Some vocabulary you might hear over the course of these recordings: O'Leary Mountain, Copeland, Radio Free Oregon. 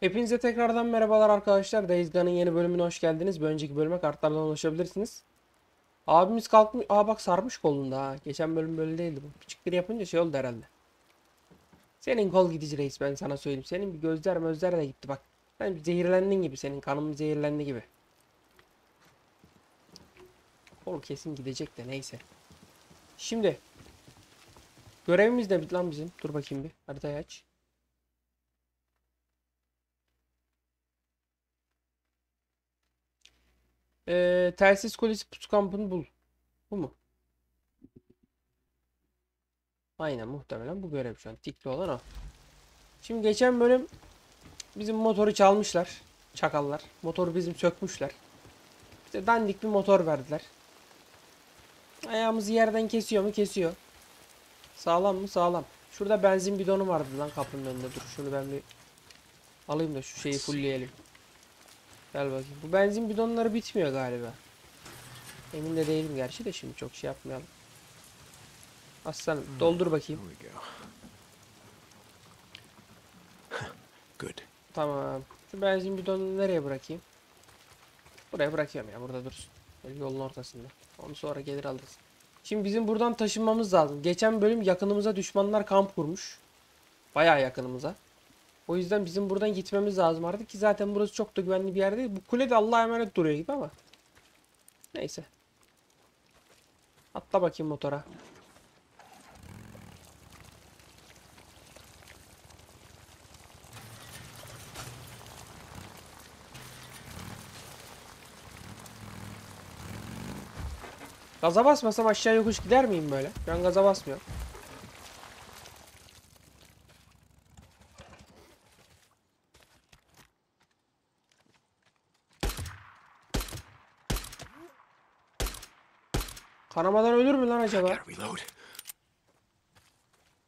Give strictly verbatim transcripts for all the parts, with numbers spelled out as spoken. Hepinize tekrardan merhabalar arkadaşlar. Days Gone'ın yeni bölümüne hoş geldiniz. Bir önceki bölüme kartlardan ulaşabilirsiniz. Abimiz kalkmış. Aa bak, sarmış kolunda ha. Geçen bölüm böyle değildi bu. Küçük bir yapınca şey oldu herhalde. Senin kol gidici reis, ben sana söyleyeyim. Senin bir gözler mözler de gitti bak. Sen zehirlendin gibi, senin kanın zehirlendi gibi. Kol kesin gidecek de neyse. Şimdi görevimiz ne lan bizim? Dur bakayım bir. Haritayı aç. Ee, telsiz kulesi pusu kampını bul. Bu mu? Aynen, muhtemelen bu görev şu an. Tikli olan o. Şimdi geçen bölüm bizim motoru çalmışlar. Çakallar. Motoru bizim sökmüşler. İşte dandik bir motor verdiler. Ayağımızı yerden kesiyor mu? Kesiyor. Sağlam mı? Sağlam. Şurada benzin bidonu vardı lan kapının önünde. Dur şunu ben bir alayım da şu şeyi fullleyelim. Gel bakayım. Bu benzin bidonları bitmiyor galiba. Emin de değilim gerçi de, şimdi çok şey yapmayalım. Aslanım doldur bakayım. Good. Tamam. Şu benzin bidonunu nereye bırakayım? Buraya bırakıyorum ya. Burada dursun. Böyle yolun ortasında. Onu sonra gelir alırız. Şimdi bizim buradan taşınmamız lazım. Geçen bölüm yakınımıza düşmanlar kamp kurmuş. Bayağı yakınımıza. O yüzden bizim buradan gitmemiz lazım artık ki zaten burası çok da güvenli bir yer değil. Bu kule de Allah'a emanet duruyor gibi ama. Neyse. Atla bakayım motora. Gaza basmasam aşağı yokuş gider miyim böyle? Ben gaza basmıyorum. Kanamadan ölür mü lan acaba?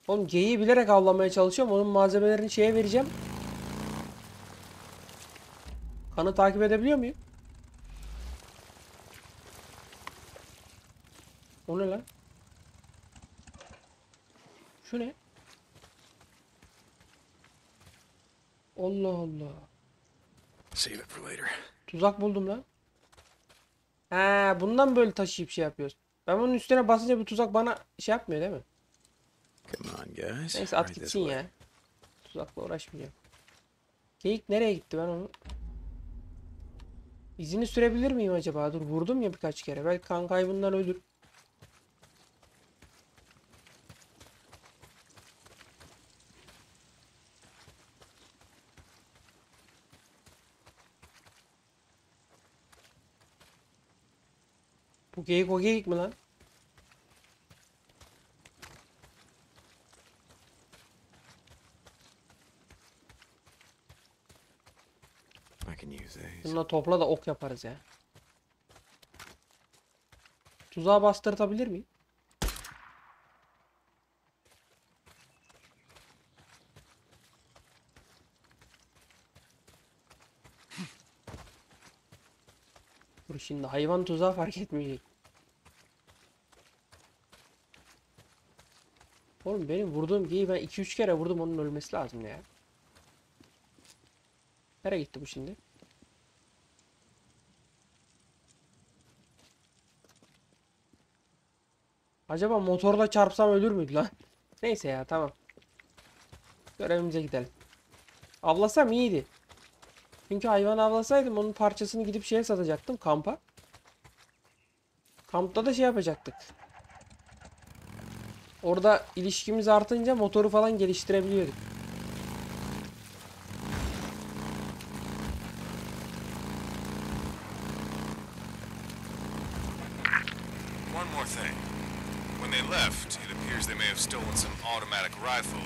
Oğlum geyiği bilerek avlamaya çalışıyorum. Onun malzemelerini şeye vereceğim. Kanı takip edebiliyor muyum? O ne lan? Şu ne? Allah Allah. Tuzak buldum lan. He, bundan böyle taşıyıp şey yapıyoruz. Ben bunun üstüne basınca bu tuzak bana şey yapmıyor değil mi? Neyse at gitsin ya. Tuzakla uğraşmayacağım. Geyik nereye gitti, ben onu? İzini sürebilir miyim acaba? Dur vurdum ya birkaç kere. Belki kan kaybından ölür. Bu geyik o geyik mi lan? Bununla topla da ok yaparız ya. Tuzağa bastırtabilir miyim? Dur şimdi hayvan tuzağı fark etmeyecek. Oğlum benim vurduğum geyiği ben iki üç kere vurdum, onun ölmesi lazım ya. Nereye gitti bu şimdi? Acaba motorla çarpsam ölür müydü lan? Neyse ya, tamam. Görevimize gidelim. Avlasam iyiydi. Çünkü hayvanı avlasaydım onun parçasını gidip şeye satacaktım, kampa. Kampta da şey yapacaktık. Orada ilişkimiz artınca motoru falan geliştirebiliyorduk.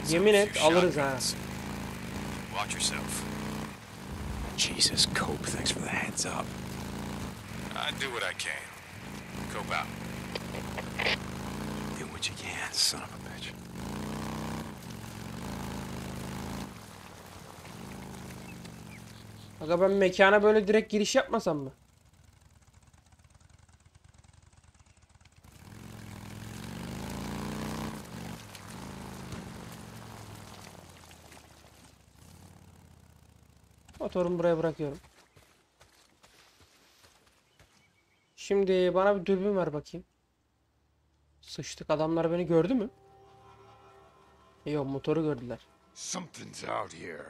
Yemin et alırız ha. Jesus Cope, thanks for the heads up. I do what I can. Cope out. Do what you can, son of a bitch. Aga ben mekana böyle direkt giriş yapmasam mı? Motorumu buraya bırakıyorum. Şimdi bana bir dürbün ver bakayım. Sıçtık, adamlar beni gördü mü? Yok, motoru gördüler. Something's out here.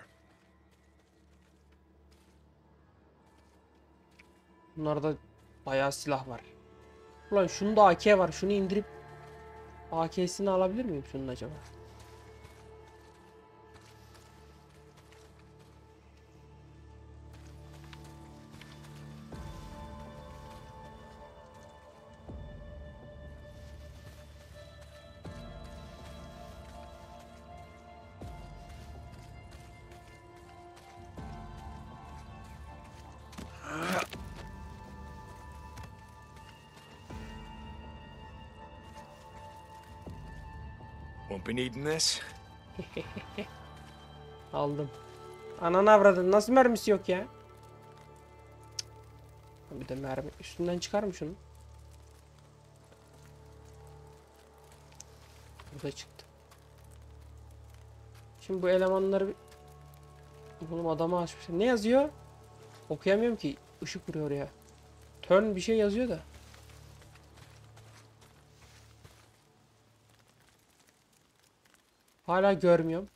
Bunlarda bayağı silah var. Ulan şunda A K var. Şunu indirip A K'sini alabilir miyim şunun acaba? Aldım. Ananı avradın. Nasıl mermisi yok ya? Bir de mermi üstünden çıkar mı şunu? Burada çıktı. Şimdi bu elemanları... Bunun adamı açmış. Ne yazıyor? Okuyamıyorum ki. Işık vuruyor ya. Turn bir şey yazıyor da. Hala görmüyorum.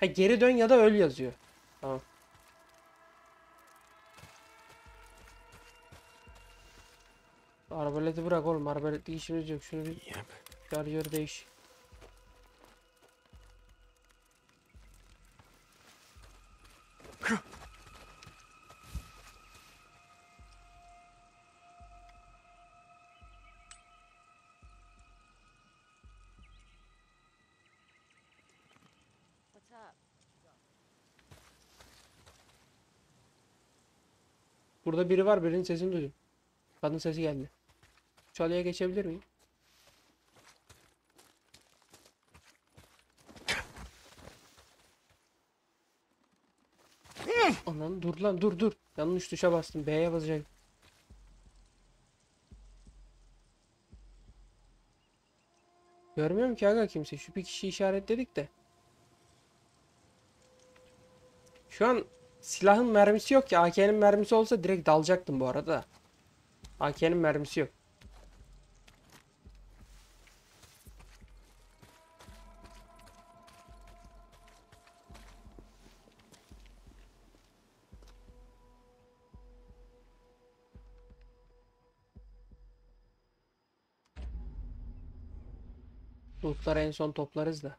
Ha, geri dön ya da öl yazıyor. Tamam. Arbaleti bırak oğlum. Arbaleti işimiz yok. Şunu bir şarjör değiş. Burada biri var, birinin sesini duydum. Kadın sesi geldi. Çalıya geçebilir miyim? Anan dur lan, dur dur. Yanlış tuşa bastım. B'ye basacak. Görmüyorum ki aga kimse. Şu bir kişi işaretledik de. Şu an silahın mermisi yok ki. A K'nin mermisi olsa direkt dalacaktım bu arada. A K'nin mermisi yok. Lootları en son toplarız da.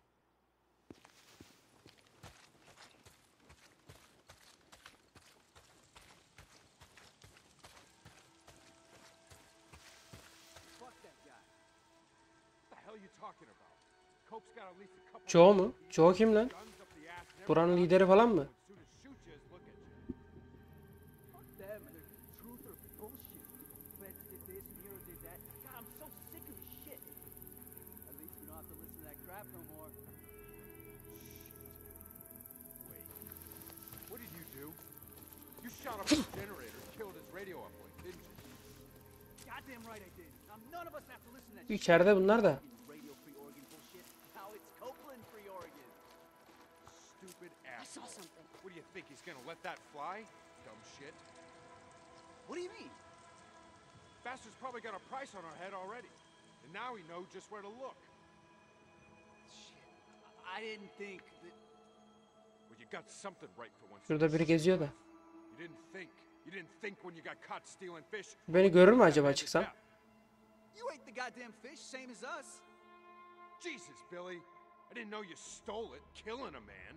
Joe mu? Joe kim lan? Buranın lideri falan mı? İçeride bunlar da. What do you think he's going to let that fly? Dumb shit. What do you mean? Bastard's probably got a price on our head already. And now we know just where to look. Shit. I didn't think that well, you got something right for once. Şurada biri geziyor da. You didn't think. You didn't think when you got caught stealing fish. Beni görür mü acaba çıksam? You ate the goddamn fish same as us. Jesus, Billy. I didn't know you stole it, killing a man.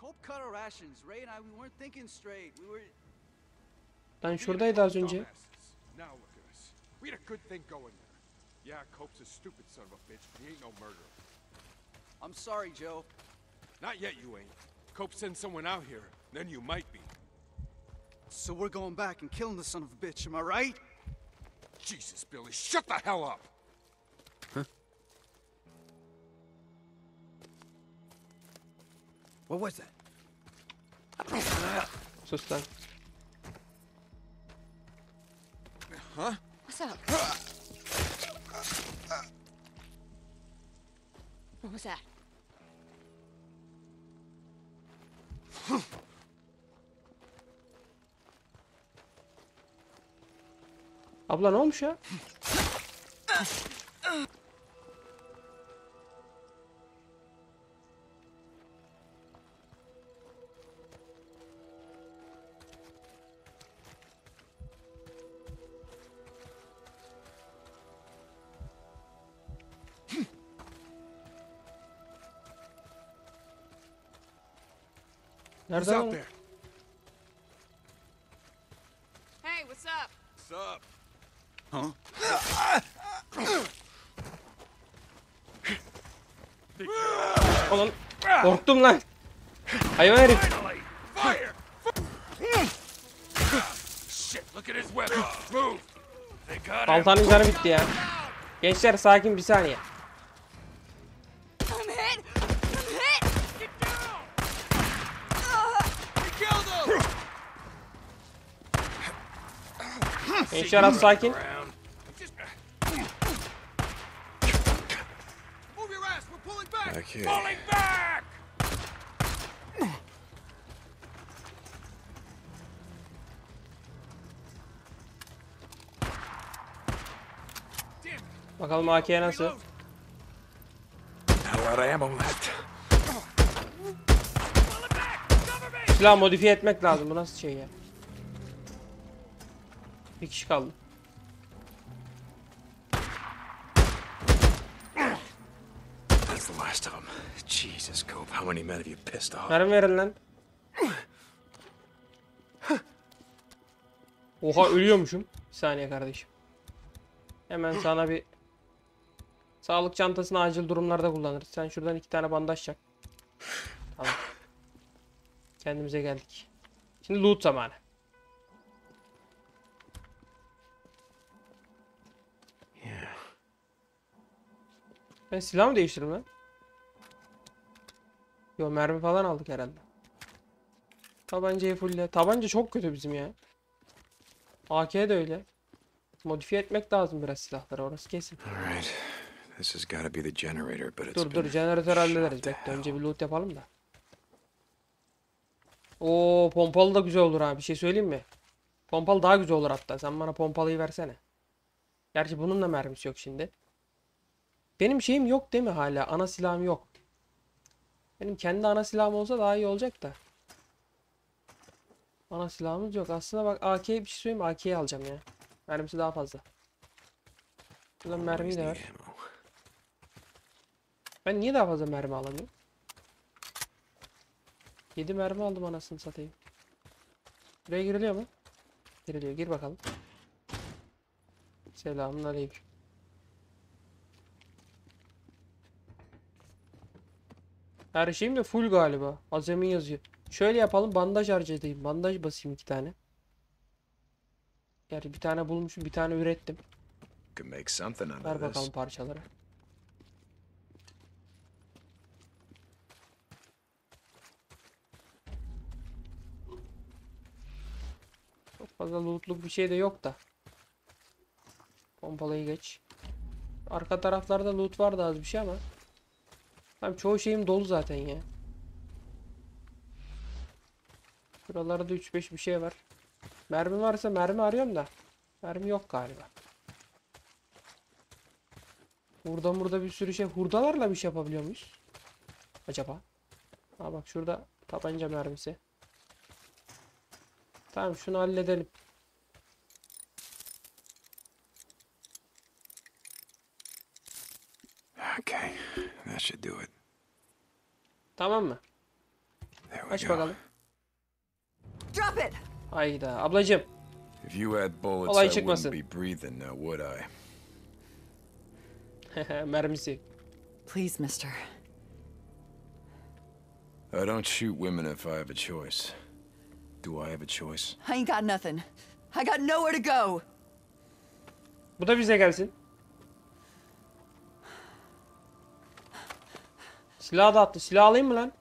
Cope cut our rations. Ray and I, we weren't thinking straight. We were. Lan şuradaydı az önce. Now look at us. We had a good thing going there. Yeah, Cope's a stupid son of a bitch, but he ain't no murderer. I'm sorry, Joe. Not yet, you ain't. Cope sends someone out here, then you might be. So we're going back and killing the son of a bitch, am I right? Jesus, Billy, shut the hell up. What was that? Sus lan. Huh? What's up? What was that? Abla ne olmuş ya? Nerede o? Hey, what's up? What's up? Huh? Oğlum, korktum lan. Hayvan herif. Baltanın canı bitti ya. Gençler sakin bir saniye. Gençler az sakin. Bakalım A K nasıl? Silahı modifiye etmek lazım. Bu nasıl şey ya? Bir kişi kaldı. Mermi verin lan. Oha ölüyormuşum. Bir saniye kardeşim. Hemen sana bir sağlık çantasını acil durumlarda kullanırız. Sen şuradan iki tane bandaj çak. Tamam. Kendimize geldik. Şimdi loot zamanı. Ben silah mı değiştirdim lan? Yo, mermi falan aldık herhalde. Tabancayı fulle. Tabanca çok kötü bizim ya. A K de öyle. Modifiye etmek lazım biraz silahları, orası kesin. Dur dur, jeneratör hallederiz. Bekle, önce bir loot yapalım da. Oo, pompalı da güzel olur ha, bir şey söyleyeyim mi? Pompalı daha güzel olur hatta, sen bana pompalıyı versene. Gerçi bunun da mermisi yok şimdi. Benim şeyim yok değil mi hala? Ana silahım yok. Benim kendi ana silahım olsa daha iyi olacak da. Ana silahımız yok. Aslında bak A K'ye bir şey söyleyeyim mi? A K'yi alacağım ya. Mermisi daha fazla. Buradan mermiyi de ver. Ben niye daha fazla mermi alamıyorum? yedi mermi aldım anasını satayım. Buraya giriliyor mu? Giriliyor. Gir bakalım. Selamünaleyküm. Her şeyim de full galiba. Azami yazıyor. Şöyle yapalım, bandaj harcayayım. Bandaj basayım iki tane. Yani bir tane bulmuşum, bir tane ürettim. Ver bakalım parçaları. Çok fazla lootluk bir şey de yok da. Pompalayı geç. Arka taraflarda loot vardı az bir şey ama. Tamam, çoğu şeyim dolu zaten ya. Buralarda üç beş bir şey var. Mermi varsa mermi arıyorum da. Mermi yok galiba. Buradan burada bir sürü şey. Hurdalarla bir şey yapabiliyor muyuz? Acaba? Aa bak, şurada tabanca mermisi. Tamam, şunu halledelim. Okay. That should do it. Tamam mı? Aç bakalım. Drop it. Hayda ablacığım. If you had bullets, olay çıkmasın. I wouldn't be breathing now, would I? Mermisi. Please, mister. I don't shoot women if I have a choice. Do I have a choice? I ain't got nothing. I got nowhere to go. Bu da bize gelsin. Silah da attı. Silah alayım mı lan?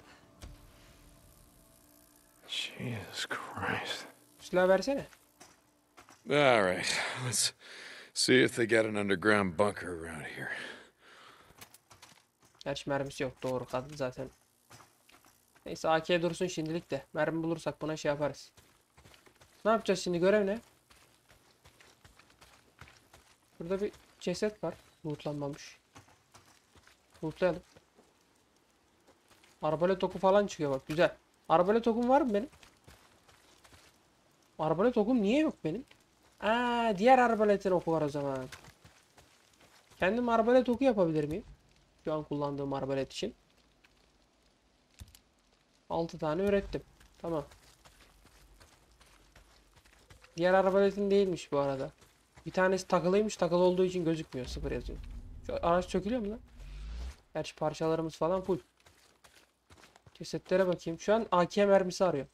Jesus Christ. Silah versene. All right. Let's see if they got an underground bunker around here. Gerçi mermisi yok. Doğru, kadın zaten. Neyse A K dursun şimdilik de. Mermi bulursak buna şey yaparız. Ne yapacağız şimdi? Görev ne? Burada bir ceset var. Lootlanmamış. Lootlayalım. Arbalet oku falan çıkıyor bak. Güzel. Arbalet okum var mı benim? Arbalet okum niye yok benim? Aa, diğer arbaletin oku var o zaman. Kendim arbalet oku yapabilir miyim? Şu an kullandığım arbalet için. altı tane ürettim. Tamam. Diğer arbaletin değilmiş bu arada. Bir tanesi takılıymış. Takılı olduğu için gözükmüyor. Sıfır yazıyor. Şu araç sökülüyor mu lan? Gerçi parçalarımız falan full. Cesetlere bakayım. Şu an A K mermisi arıyor.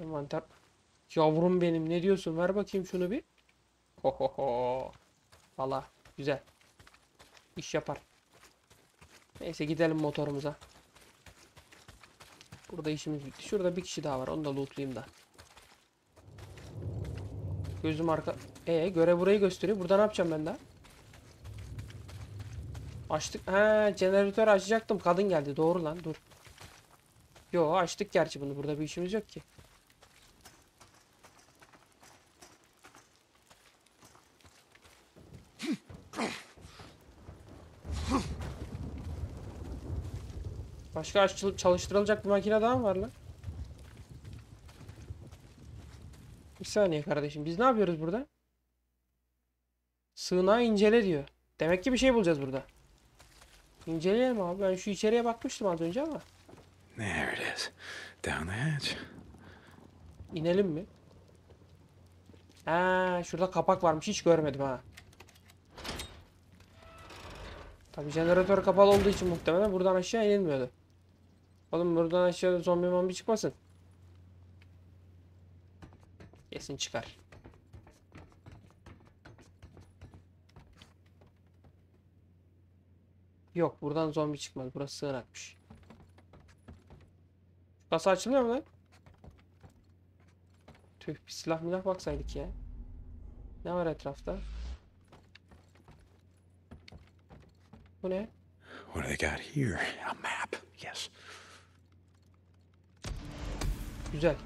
Envanter. Yavrum benim ne diyorsun? Ver bakayım şunu bir. Ho ho ho. Valla güzel. İş yapar. Neyse gidelim motorumuza. Burada işimiz bitti. Şurada bir kişi daha var. Onu da lootlayayım da. Gözüm arka. Ee, göre burayı gösteriyor. Burada ne yapacağım ben daha? Açtık. Ha, jeneratör açacaktım. Kadın geldi. Doğru lan. Dur. Yo, açtık gerçi bunu. Burada bir işimiz yok ki. Başka çalıştırılacak bir makine daha mı var lan? Bir saniye kardeşim. Biz ne yapıyoruz burada? Sığınağı incele diyor. Demek ki bir şey bulacağız burada. İnceleyelim abi. Ben şu içeriye bakmıştım az önce ama. There it is. Down the hatch. İnelim mi? Ha, şurada kapak varmış. Hiç görmedim ha. Tabii jeneratör kapalı olduğu için muhtemelen buradan aşağı inilmiyordu. Oğlum buradan aşağıda zombi mambi çıkmasın. Kesin çıkar. Yok buradan zombi çıkmadı. Burası sığınakmış. Kasa açılmıyor mu lan? Tüh, bir silah milah baksaydık ya. Ne var etrafta? Bu ne? What do they got here? A map. Yes. Güzel.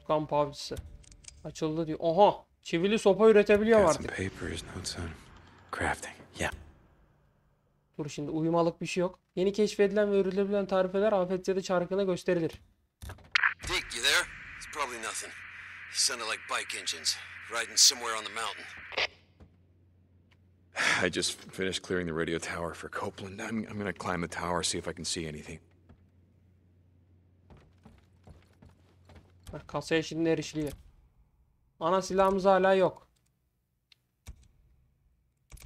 Şu kamp avcısı. Açıldı diyor. Oha! Çivili sopa üretebiliyor artık. Crafting. Yeah. Dur şimdi uyumalık bir şey yok. Yeni keşfedilen ve üretilebilen tarifeler afetzede çarkına gösterilir. Dick, you there? It's probably nothing. It sounded like bike engines riding somewhere on the mountain. I just finished clearing the radio tower for Copeland. I'm I'm going to climb the tower, see if I can see anything. Bak kasaya şimdi erişiliyor. Ana silahımız hala yok.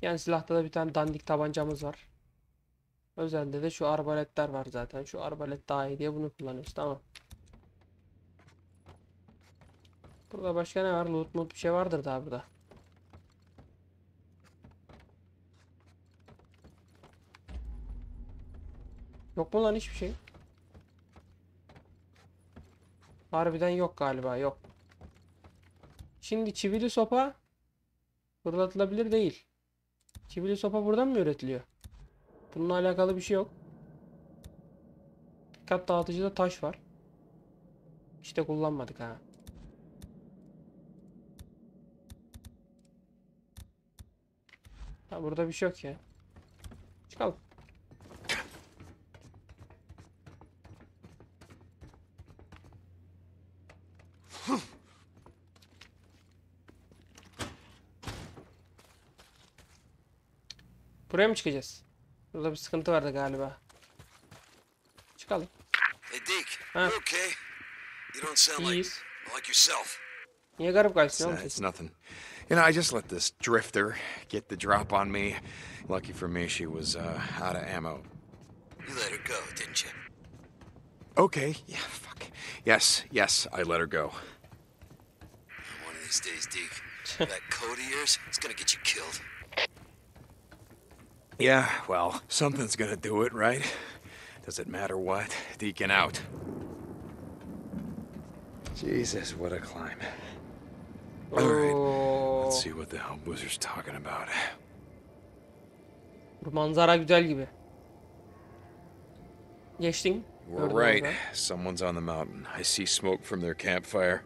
Yani silahta da bir tane dandik tabancamız var. Özelde de şu arbaletler var zaten. Şu arbalet daha iyi diye bunu kullanıyoruz. Tamam. Burada başka ne var? Loot mut bir şey vardır daha burada. Yok mu lan hiçbir şey? Harbiden yok galiba. Yok. Şimdi çivili sopa fırlatılabilir değil. Çivili sopa buradan mı üretiliyor? Bununla alakalı bir şey yok. Dikkat dağıtıcıda taş var. İşte kullanmadık ha. Ha burada bir şey yok ya. Çıkalım. Buraya mı çıkacağız? Burada bir sıkıntı vardı galiba. Çıkalım. Hey Dick, you're okay. You don't sound like like yourself. Niye garip kaçıyorsun? It's nothing. You know, I just let this drifter get the drop on me. Lucky for me, she was uh, out of ammo. You let her go, didn't you? Okay. Yeah, fuck. Yes, yes, I let her go. One of these days, Dick, that code of yours, it's gonna get you killed. Yeah, well, something's gonna do it, right? Does it matter what? Deacon out. Jesus, what a climb. All right, let's see what the hell Boozer's talking about. Bu manzara güzel gibi. Geçtin. We're right. Someone's on the mountain. I see smoke from their campfire.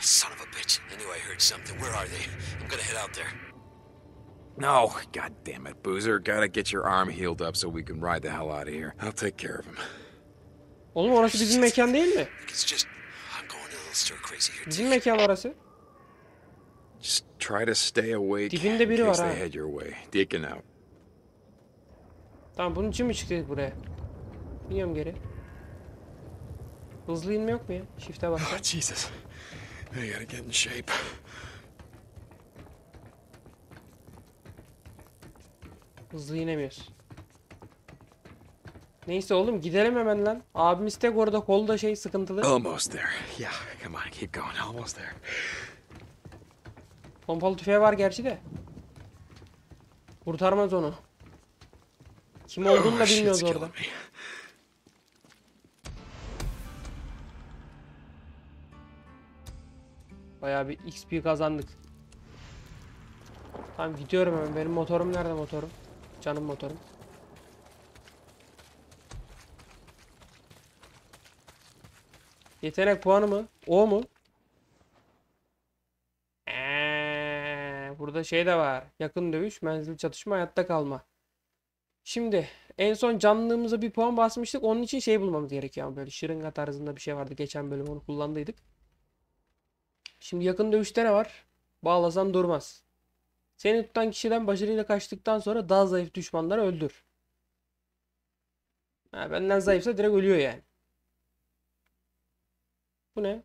Son of a bitch. I knew I heard something. Where are they? I'm gonna head out there. No. God damn it, Boozer. Gotta get your arm healed up so we can ride the hell out of here. I'll take care of him. Oğlum orası bizim mekan değil mi? Bizim mekan orası. Just try to stay awake. Dibinde biri var ha. Head your way. Deacon out. Tamam bunun için mi çıktık buraya? Biniyorum geri. Hızlı inme yok mu ya? Shift'e bak. Oh, Jesus. I gotta get in shape. Hızlı inemiyoruz. Neyse oğlum gidelim hemen lan. Abimiz tek orada kolu da şey sıkıntılı. Almost there. Yeah, come on, keep going. Almost there. Pompalı tüfeği var gerçi de. Kurtarmaz onu. Kim olduğunu da bilmiyoruz orada. Bayağı bir X P kazandık. Tamam gidiyorum hemen. Benim motorum nerede motorum? Canım motorum. Yetenek puanı mı? O mu? Eee, burada şey de var. Yakın dövüş, menzil çatışma, hayatta kalma. Şimdi en son canlılığımıza bir puan basmıştık. Onun için şey bulmamız gerekiyor ama böyle şırınga tarzında bir şey vardı. Geçen bölüm onu kullandıydık. Şimdi yakın dövüşte ne var? Bağlasan durmaz. Seni tutan kişiden başarıyla kaçtıktan sonra daha zayıf düşmanları öldür. Ha, benden zayıfsa direkt ölüyor yani. Bu ne?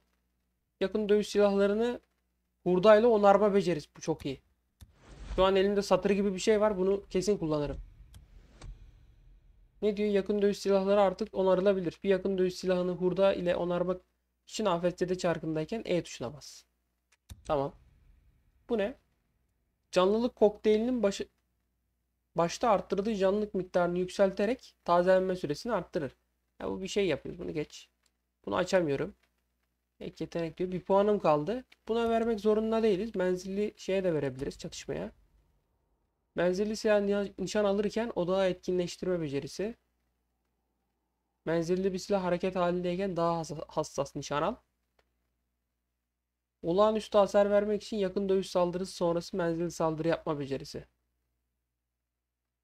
Yakın dövüş silahlarını hurdayla onarma becerisi. Bu çok iyi. Şu an elimde satır gibi bir şey var. Bunu kesin kullanırım. Ne diyor? Yakın dövüş silahları artık onarılabilir. Bir yakın dövüş silahını hurda ile onarmak için A F C'de çarkındayken E tuşuna bas. Tamam. Bu ne? Canlılık kokteylinin başı... başta arttırdığı canlılık miktarını yükselterek tazelenme süresini arttırır. Ya bu bir şey yapıyoruz. Bunu geç. Bunu açamıyorum. Ek yetenek diyor. Bir puanım kaldı. Buna vermek zorunda değiliz. Menzilli şeye de verebiliriz çatışmaya. Menzilli silah nişan alırken odağı etkinleştirme becerisi. Menzilli bir silah hareket halindeyken daha hassas nişan al. Olağanüstü hasar vermek için yakın dövüş saldırısı sonrası menzilli saldırı yapma becerisi.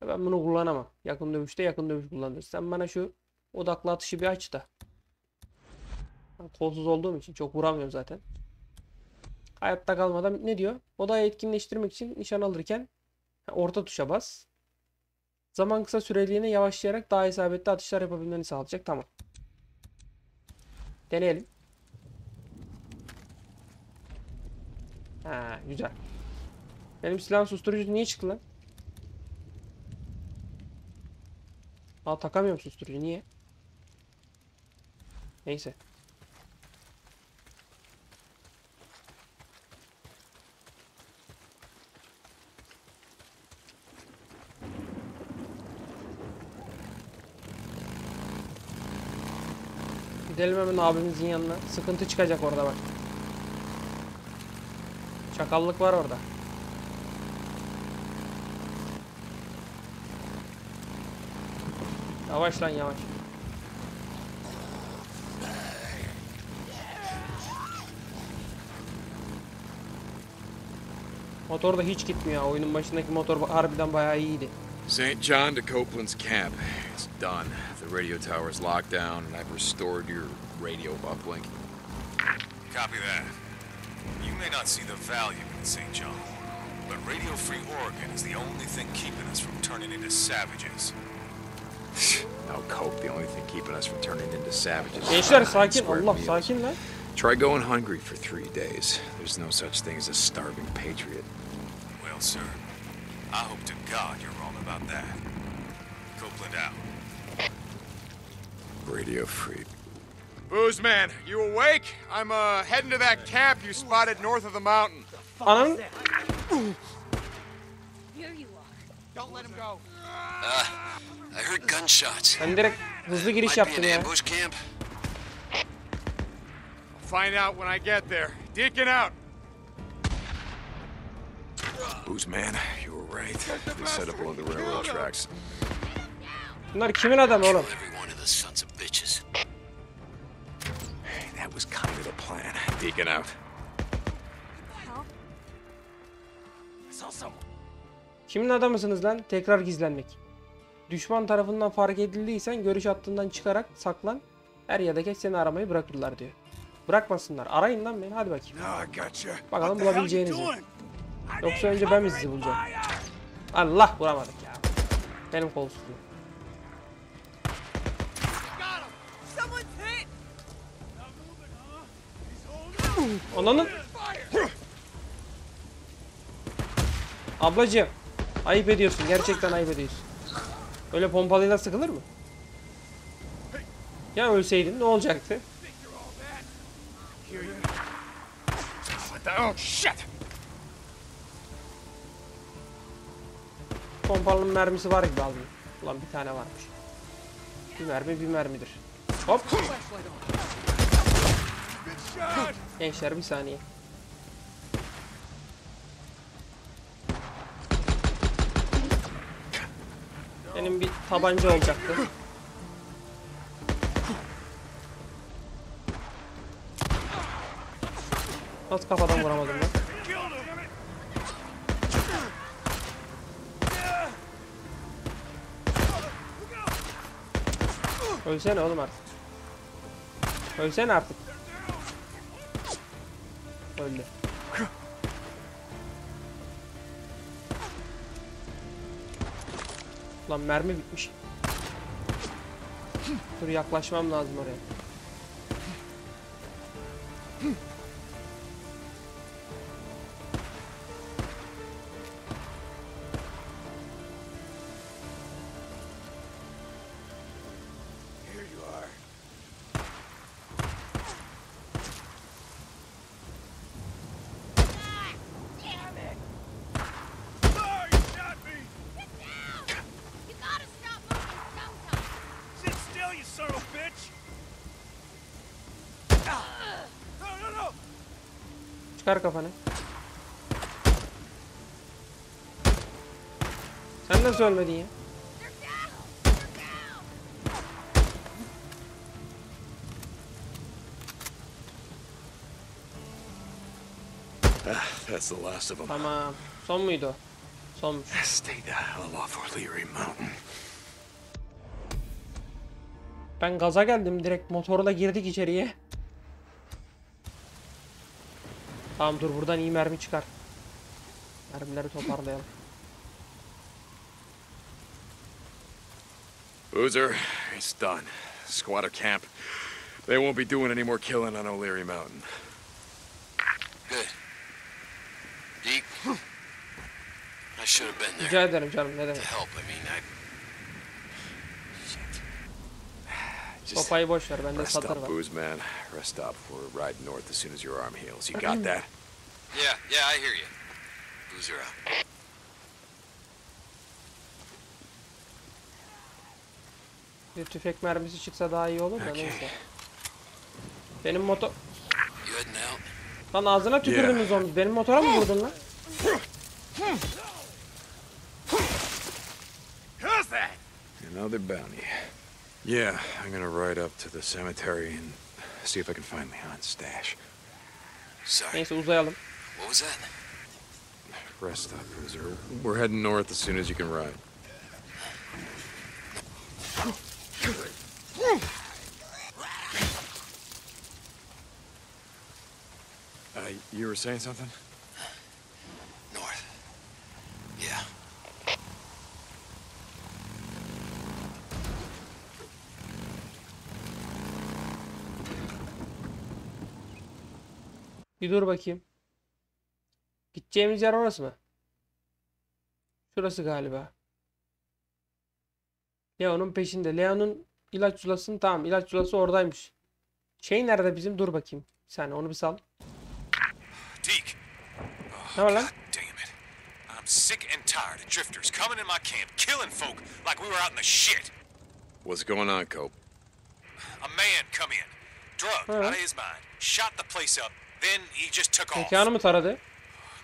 Ben bunu kullanamam. Yakın dövüşte yakın dövüş kullanırız. Sen bana şu odaklı atışı bir aç da. Kolsuz olduğum için çok vuramıyorum zaten. Hayatta kalmadan ne diyor? Odayı etkinleştirmek için nişan alırken orta tuşa bas. Zaman kısa süreliğine yavaşlayarak daha isabetli atışlar yapabilmeni sağlayacak. Tamam. Deneyelim. Ha, güzel. Benim silah susturucu niye çıktı lan? Aa, takamıyorum susturucu. Niye? Neyse. Gidelim hemen abimizin yanına. Sıkıntı çıkacak orada bak. Çakallık var orada. Yavaş lan yavaş. Motor da hiç gitmiyor. Oyunun başındaki motor harbiden bayağı iyiydi. Saint John to Copeland's camp. It's done. The radio tower's locked down, and I've restored your radio uplink. Copy that. You may not see the value in Saint John, but Radio Free Oregon is the only thing keeping us from turning into savages. No, Cope, the only thing keeping us from turning into savages. Gençler sakin, Allah sakin lan. Try going hungry for three days. There's no such thing as a starving patriot. Well, sir, I hope to God you're wrong about that. Copeland out. Radio Free. Booze man, you awake? I'm uh heading to that camp you spotted north of the mountain. Anam. Here you are. Don't let him go. Uh, I heard gunshots. Ben direkt hızlı giriş yaptım ya. Find out when I get there. Deacon out. Booze man, you were right. They set up along the railroad tracks. Bunlar kimin adamı oğlum? those sons of bitches. That was kind of the plan. Deacon out. Kimin adamısınız lan? Tekrar gizlenmek. Düşman tarafından fark edildiysen görüş hattından çıkarak saklan. Er ya da geç seni aramayı bırakırlar diyor. Bırakmasınlar. Arayın lan beni. Hadi bakayım. Bakalım bulabileceğinizi. Yoksa önce ben mi sizi bulacağım? Allah vuramadık ya. Benim kolsuzluğum. Ananın. Ablacığım. Ayıp ediyorsun. Gerçekten ayıp ediyorsun. Öyle pompalıyla sıkılır mı? Ya ölseydin ne olacaktı? Pompalının mermisi var gibi aldım. Ulan bir tane varmış. Bir mermi bir mermidir. Hop. Gençler bir saniye. Benim bir tabanca olacaktı. Nasıl kafadan vuramadım ben? Ölsene oğlum artık. Ölsene artık. Öldü. Lan mermi bitmiş. Dur yaklaşmam lazım oraya. Çıkar kafanı. Sen nasıl ölmedin ya? Tamam. Son muydu o? Sonmuş. Ben gaza geldim. Direkt motorla girdik içeriye. Tamam dur buradan iyi mermi çıkar. Mermileri toparlayalım. Boozer, it's done. Squatter camp. They won't be doing any more killing on O'Leary Mountain. Good. Deke, I should have been there. Rica ederim canım, ne demek? Sopayı boş ver, bende satır var. Booze man, rest up. We're riding north as soon as your arm heals. You got that? Yeah, yeah, I hear you. Boozer out. Bir tüfek mermisi çıksa daha iyi olur da neyse. Benim motor. Lan ağzına tükürdünüz yeah. Onu. Benim motora mı vurdun lan? Another bounty. Yeah, I'm gonna ride up to the cemetery and see if I can find Leon's stash. Sorry. Neyse uzayalım. What was that? Rest up, Boozer. We're heading north as soon as you can ride. Uh, you were saying something? North. Yeah. Bir dur bakayım. Gideceğimiz yer orası mı? Şurası galiba. Leon'un peşinde. Leon'un ilaç culasını tamam. İlaç culası oradaymış. Şey nerede bizim? Dur bakayım. Bir saniye onu bir sal. Deke. Ne var lan? I'm sick and tired of drifters coming in my camp, killing folk like we were out in the shit. What's going on, Cope? A man come in, drug out of his mind, shot the place up. Then he just took off. Mekanı mı taradı?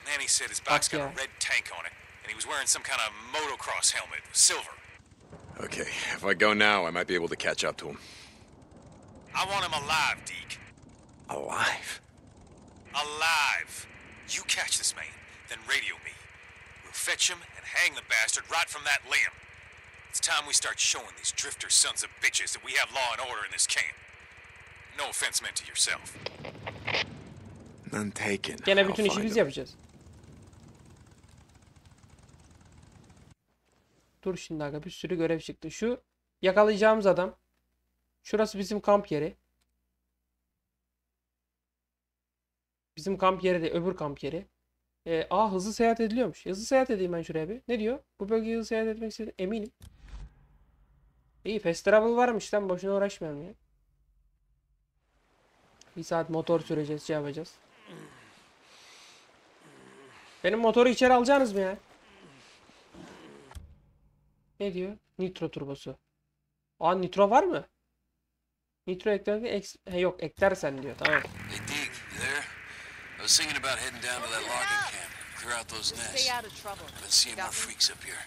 Nanny said his bike's got a red tank on it, and he was wearing some kind of motocross helmet, silver. Okay, if I go now, I might be able to catch up to him. I want him alive, Deke. Alive? Alive! You catch this man, then radio me. We'll fetch him and hang the bastard right from that limb. It's time we start showing these drifter sons of bitches that we have law and order in this camp. No offense meant to yourself. None taken. Gene bütün işi biz yapacağız. Dur şimdi aga, bir sürü görev çıktı. Şu yakalayacağımız adam. Şurası bizim kamp yeri. Bizim kamp yeri de öbür kamp yeri. Ee, aa hızlı seyahat ediliyormuş. Hızlı seyahat edeyim ben şuraya bir. Ne diyor? Bu bölgeye hızlı seyahat etmek istedim. Eminim. İyi, fast travel varmış lan, boşuna uğraşmayalım ya. Bir saat motor süreceğiz, şey yapacağız. Benim motoru içeri alacaksınız mı ya? Ne diyor? Nitro turbosu. Aa nitro var mı? Nitro ekler mi? Eks... He, yok eklersen diyor, tamam. I was thinking about heading down to that logging camp, clear out those nests. Stay out of trouble. Let's see more freaks up here.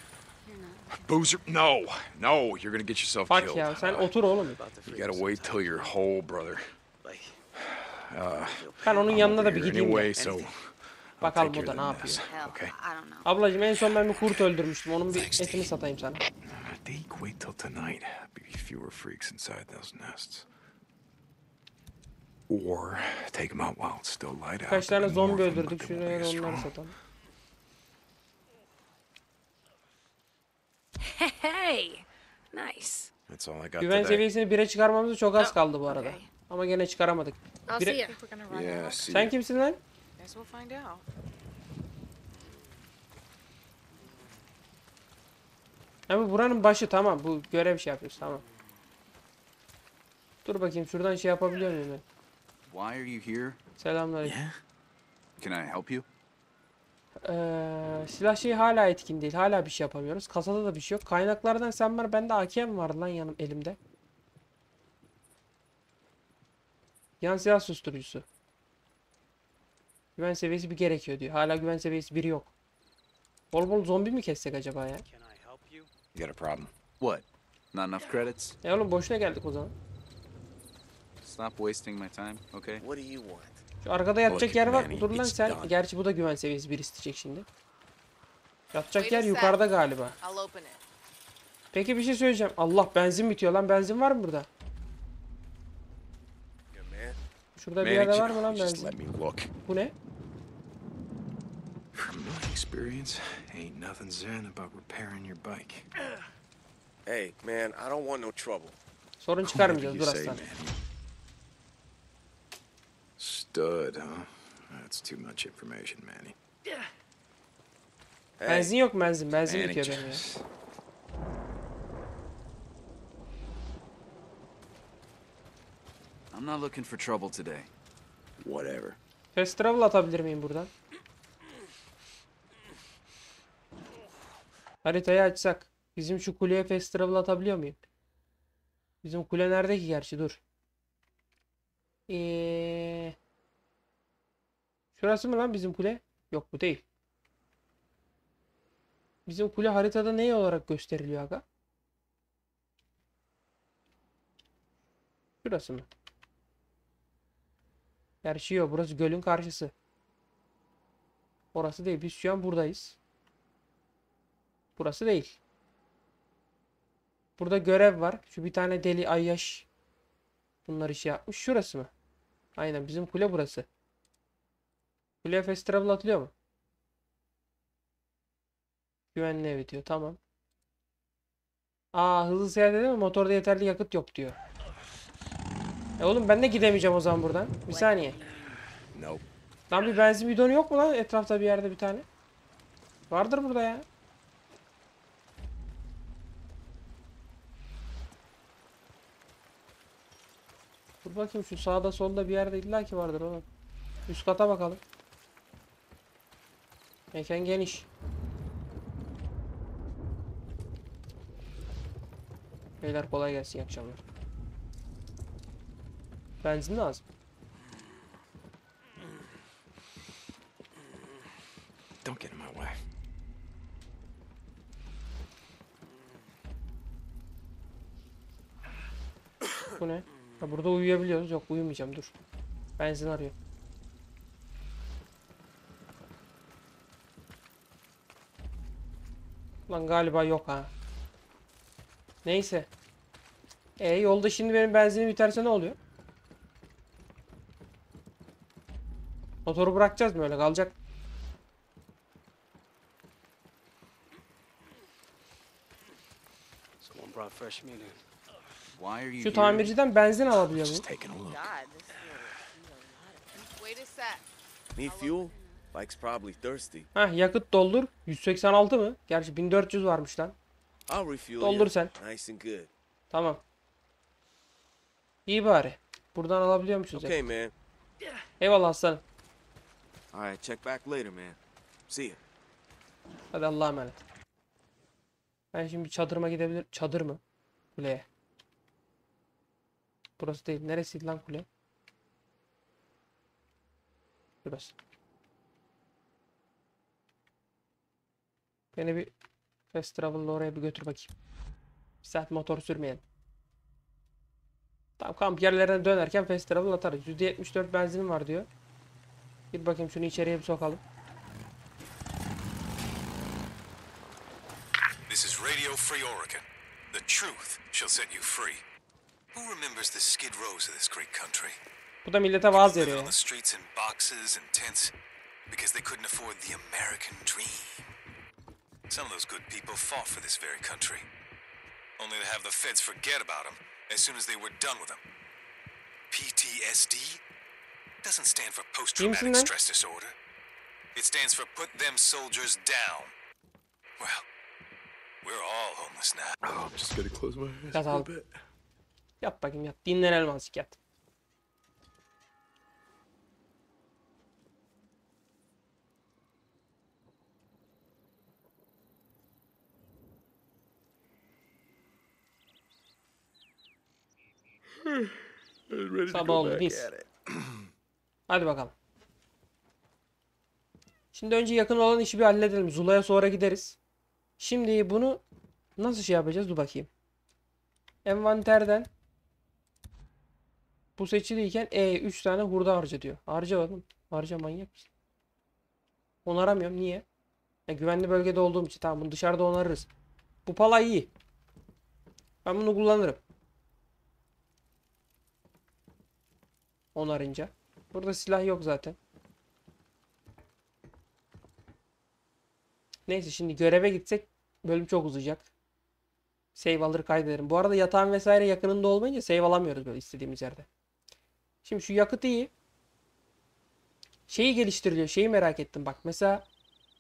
Boozer, no, no, you're gonna get yourself killed. Ya, sen otur oğlum. You gotta wait till you're whole, brother. Uh, ben onun yanına da bir gideyim. Anyway, so bakalım o da ne yapıyor. Okay. Ablacığım en son ben bir kurt öldürmüştüm. Onun bir etini satayım sana. Deke, wait till tonight. Be fewer freaks inside those nests. Or take them out while it's still light out. Kaç tane zombi öldürdük, şuraya onları satalım. Hey, nice. That's all I got. Güven seviyesini bire çıkarmamız çok az kaldı bu arada. Okay. Ama gene çıkaramadık. Bire... Yeah, sen kimsin lan? Ama buranın başı, tamam. Bu görev şey yapıyoruz, tamam. Dur bakayım şuradan şey yapabiliyor muyum ben? Why are you here? Selamünaleyküm. Yeah. Can I help you? Ee, silah şeyi hala etkin değil. Hala bir şey yapamıyoruz. Kasada da bir şey yok. Kaynaklardan sen var, bende A K M vardı lan yanım elimde. Yan silah susturucusu. Güven seviyesi bir gerekiyor diyor. Hala güven seviyesi biri yok. Bol bol zombi mi kessek acaba ya? You got a problem. What? Not enough credits? E oğlum boşuna geldik o zaman. Stop wasting my time, okay? What do you want? Şu arkada yatacak yer var. Dur lan sen. Gerçi bu da güven seviyesi bir isteyecek şimdi. Yatacak yer yukarıda galiba. Peki bir şey söyleyeceğim. Allah, benzin bitiyor lan. Benzin var mı burada? Şurada bir yerde var mı lan benzin? Bu ne? Hey man, I don't want no trouble. Sorun çıkarmayacağız, dur aslan. Stud, huh? That's too much information, Manny. Hey. Benzin yok, benzin, benzin bitiyor benim ya. I'm not looking for trouble today. Whatever. Fast travel atabilir miyim buradan? Haritayı açsak, bizim şu kuleye fast travel atabiliyor muyum? Bizim kule nerede ki gerçi, dur. Ee, şurası mı lan bizim kule? Yok bu değil. Bizim kule haritada ne olarak gösteriliyor aga? Şurası mı? Gerçi yok, burası gölün karşısı. Orası değil, biz şu an buradayız. Burası değil. Burada görev var. Şu bir tane deli ayyaş bunlar işi yapmış. Şurası mı? Aynen bizim kule burası. Kule fast travel atılıyor mu? Güvenli evi diyor, tamam. Aa hızlı seyahat edemem, motorda yeterli yakıt yok diyor. E oğlum ben de gidemeyeceğim o zaman buradan. Bir saniye. No. Lan bir benzin bidonu yok mu lan etrafta bir yerde bir tane? Vardır burada ya. Dur bakayım şu sağda solda bir yerde illaki vardır oğlum. Üst kata bakalım. Mekan geniş. Beyler kolay gelsin, iyi akşamlar. Benzin lazım. Don't get in my way. Bu ne? Ha, burada uyuyabiliyoruz. Yok, uyumayacağım, dur. Benzin arıyor. Lan galiba yok ha. Neyse. E yolda şimdi benim benzinim biterse ne oluyor? Motoru bırakacağız mı öyle? Kalacak. Şu tamirciden benzin alabiliyor muyum? Hah, yakıt doldur. yüz seksen altı mı? Gerçi bin dört yüz varmış lan. Doldur sen. Tamam. İyi bari. Buradan alabiliyormuşuz. Okay, man. Eyvallah aslanım. Alright, check back later, man. See ya. Hadi Allah'a emanet. Ben şimdi çadırıma gidebilir. Çadır mı? Kuleye. Burası değil. Neresiydi lan kule? Burası. Beni bir fast travel'la oraya bir götür bakayım. Bir saat motor sürmeyelim. Tam kamp yerlerine dönerken fast travel atarız. yüzde yetmiş dört benzinim var diyor. Bir bakayım şunu içeriye bir sokalım. This is Radio Free Oregon. The truth shall set you free. Who remembers the skid rows of this great country? Bu da millete vaaz veriyor. The streets in boxes and tents because they couldn't afford the American dream. Some of those good people fought for this very country. Only to have the feds forget about them as soon as they were done with them. P T S D? Doesn't stand for post-traumatic stress disorder. It stands for put them soldiers down. Well, we're all homeless now. Oh, I'm just gonna close my eyes a little bit. Yap bakayım yat. Dinlenelim azıcık yat. Sabah oldu biz. Hadi bakalım. Şimdi önce yakın olan işi bir halledelim. Zula'ya sonra gideriz. Şimdi bunu nasıl şey yapacağız? Dur bakayım. Envanterden bu seçiliyken E üç tane hurda harca diyor. Harca oğlum. Harca manyak mısın? Onaramıyorum. Niye? Ya, güvenli bölgede olduğum için. Tamam, bunu dışarıda onarırız. Bu pala iyi. Ben bunu kullanırım. Onarınca. Burada silah yok zaten. Neyse, şimdi göreve gitsek bölüm çok uzayacak. Save alır kaydederim. Bu arada yatağın vesaire yakınında olmayınca save alamıyoruz böyle istediğimiz yerde. Şimdi şu yakıt iyi. Şeyi geliştiriliyor. Şeyi merak ettim bak. Mesela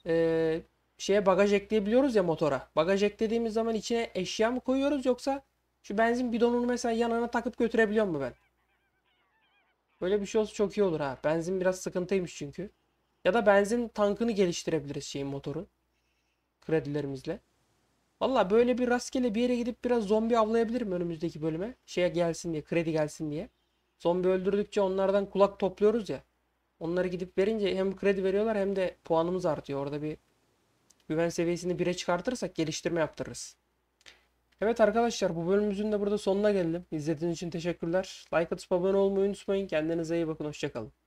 ee, şeye bagaj ekleyebiliyoruz ya motora. Bagaj eklediğimiz zaman içine eşya mı koyuyoruz yoksa şu benzin bidonunu mesela yanına takıp götürebiliyor mu ben? Böyle bir şey olsa çok iyi olur ha. Benzin biraz sıkıntıymış çünkü. Ya da benzin tankını geliştirebiliriz şeyin motoru. Kredilerimizle. Valla böyle bir rastgele bir yere gidip biraz zombi avlayabilirim önümüzdeki bölüme. Şeye gelsin diye, kredi gelsin diye. Zombi öldürdükçe onlardan kulak topluyoruz ya. Onları gidip verince hem kredi veriyorlar hem de puanımız artıyor. Orada bir güven seviyesini bire çıkartırsak geliştirme yaptırırız. Evet arkadaşlar, bu bölümümüzün de burada sonuna geldim. İzlediğiniz için teşekkürler. Like atıp abone olmayı unutmayın. Kendinize iyi bakın. Hoşça kalın.